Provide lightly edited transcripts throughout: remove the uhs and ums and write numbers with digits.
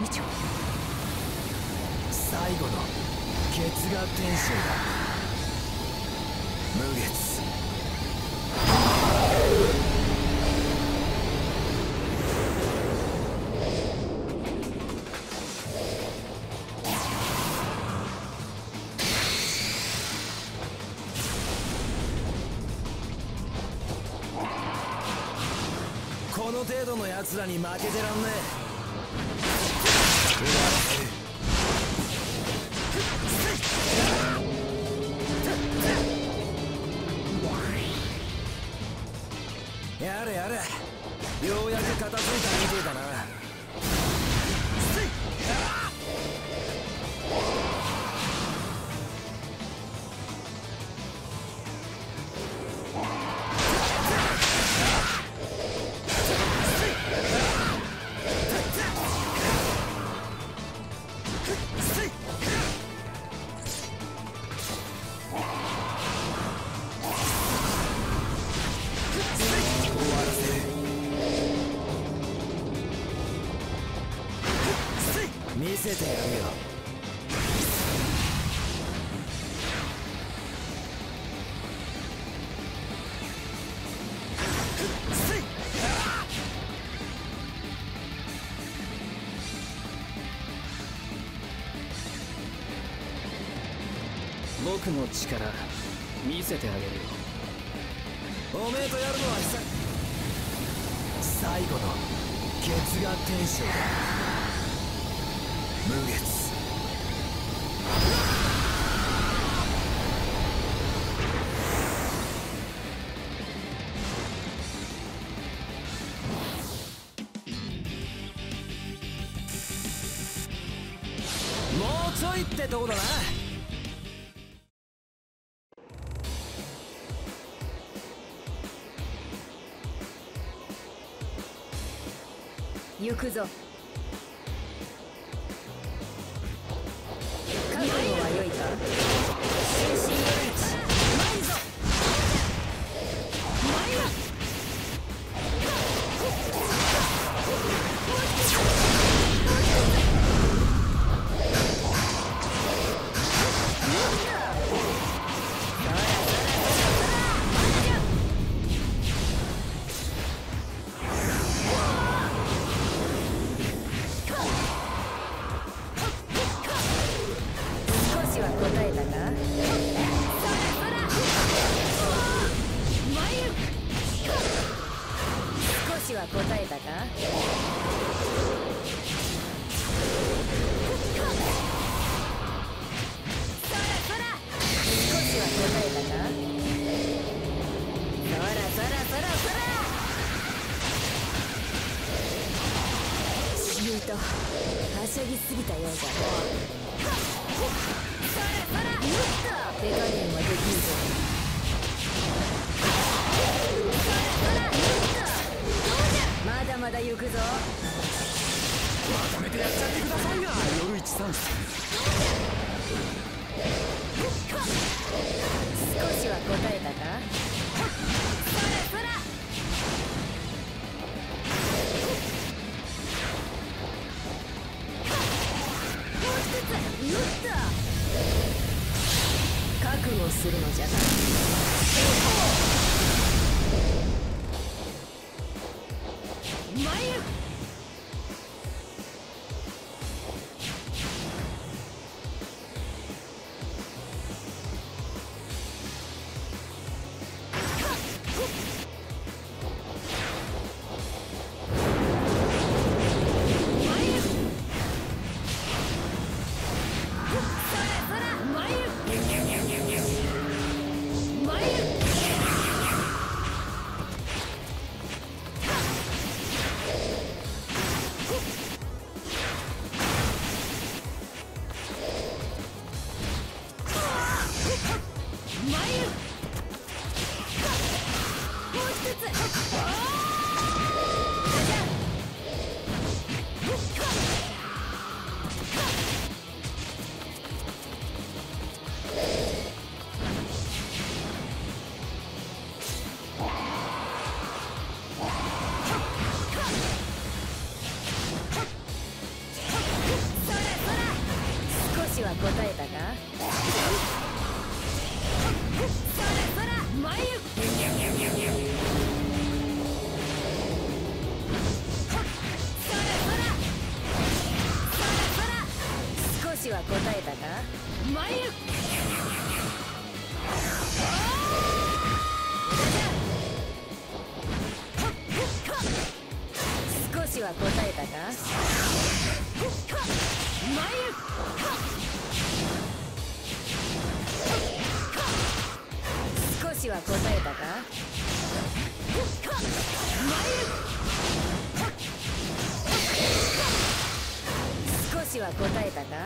2丁最後の月が天使だ。無月この程度のやつらに負けてらんねえ。 やれやれ、ようやく片付いたみてえだな。見せてやるよ。僕の力見せてあげるよ。おめえとやるのは最後の月が天使だ。 無月もうちょいってとこだな。行くぞ。答えたか？そらそら、前へ。 少しは答えたか？参る！少しは答えたか？参る！少しは答えたか？参る！少しは答えたか？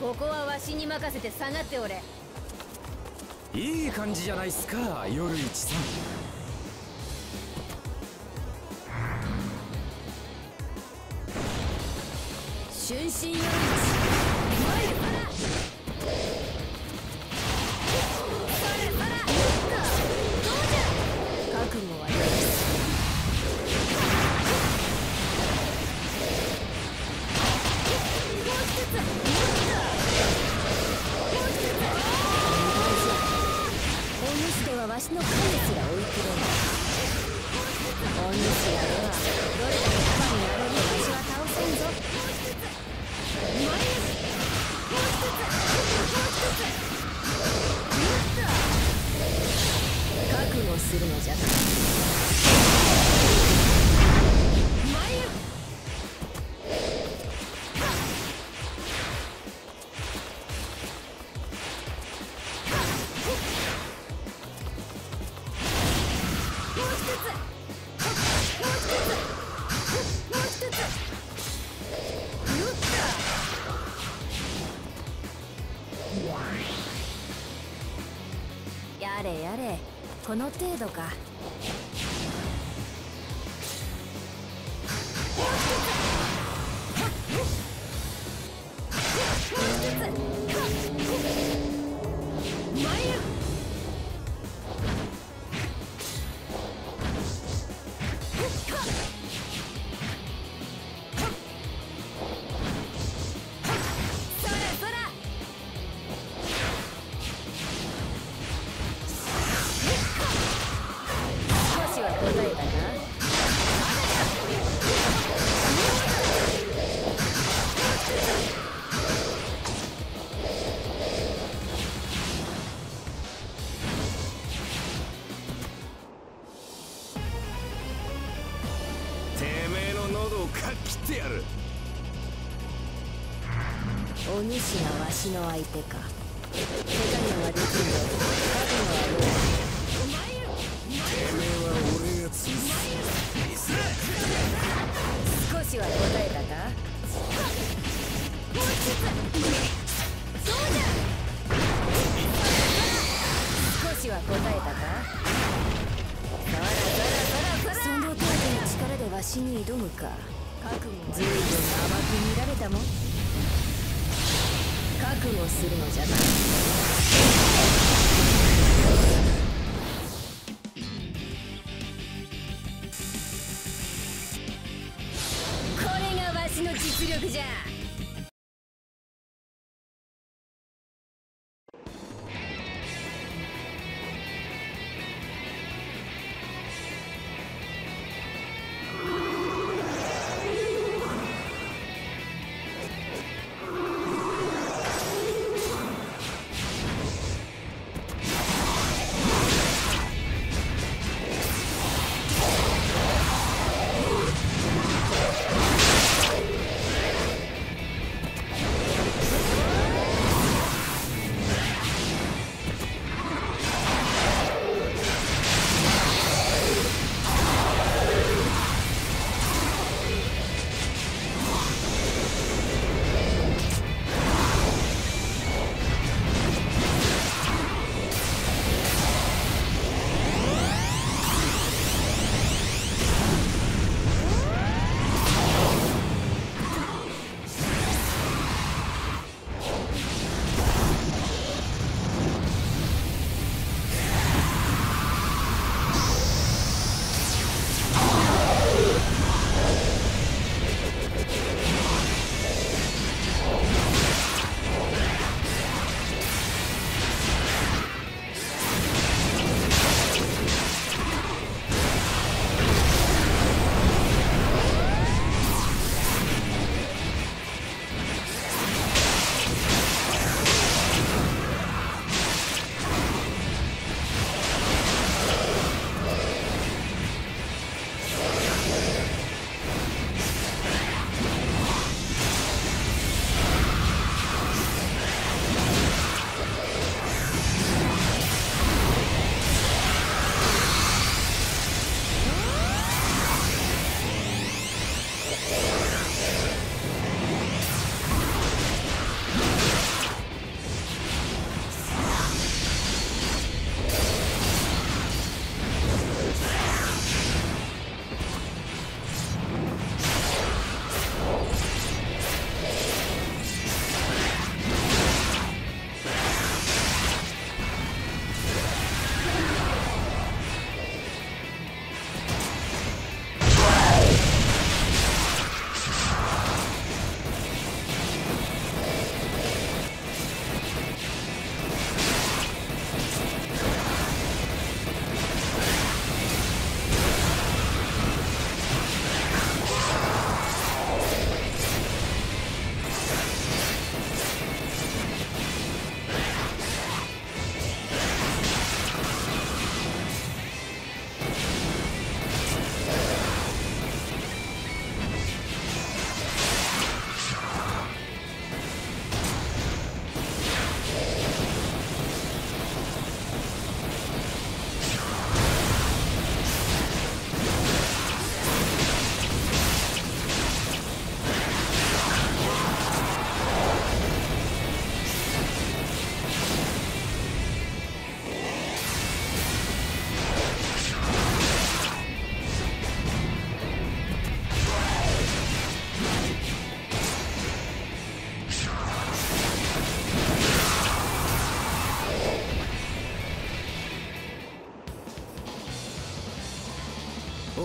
ここはわしに任せて下がっておれ。いい感じじゃないっすか、夜一さん。 瞬身より覚悟はお主とはわしの神すら追い切れない。お主らではどれだけ束になれるわしは倒せんぞ。 覚悟するのじゃ。やれやれ、この程度か。私の相手か。手加減はできるよ。覚悟はどう？てめえは俺がついて。少しは答えたか？そうじゃ。少しは答えたか？その程度の力でわしに挑むか。随分甘く見られたもん。 覚悟するのじゃない。これがわしの実力じゃ。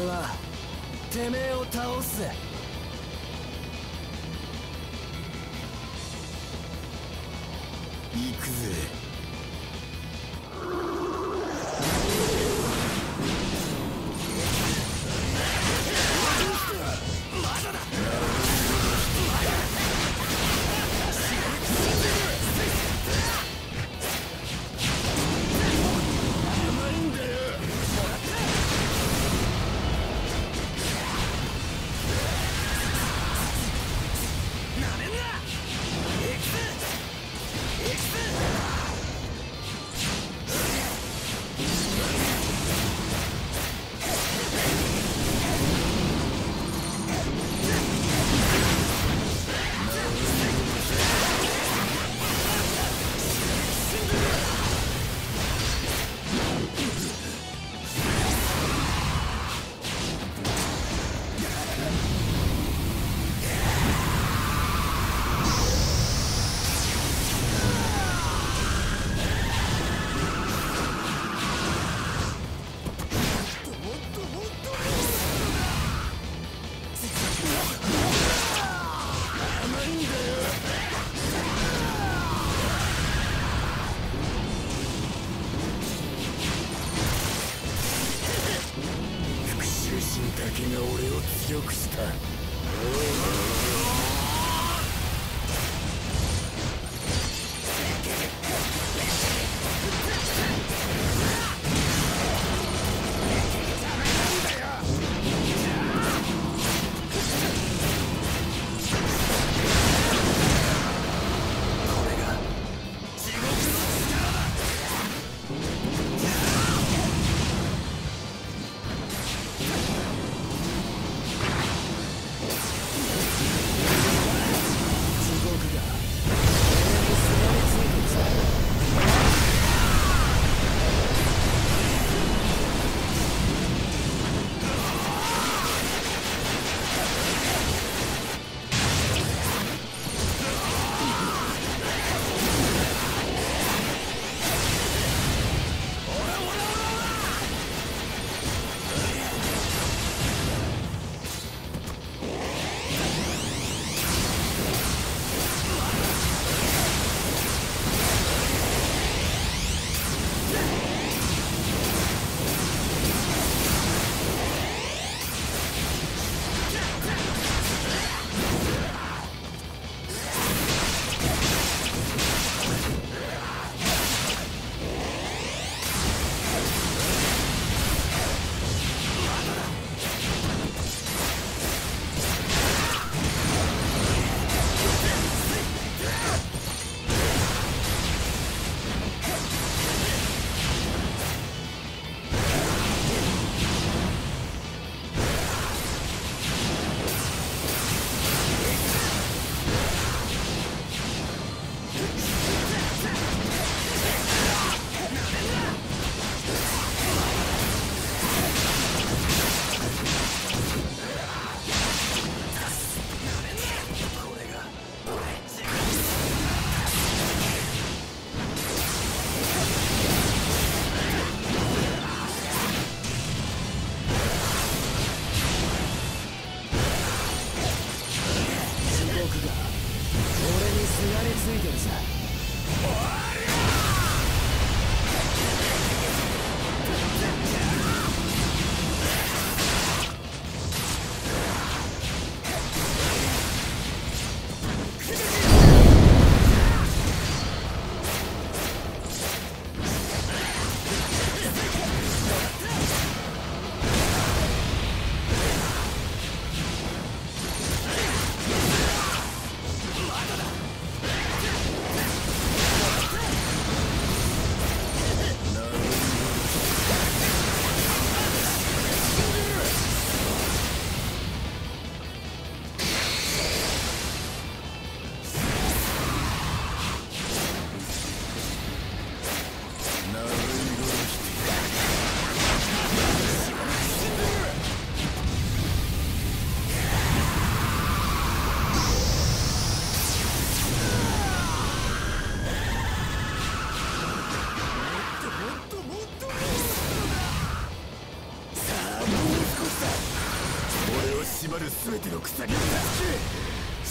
俺はてめえを倒す。行くぜ。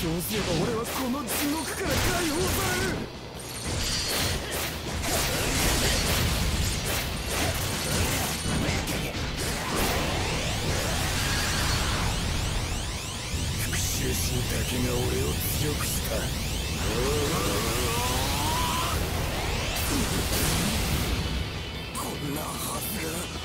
そうすれば俺はこの地獄から解放される。復讐心だけが俺を強くした。こんなはずが。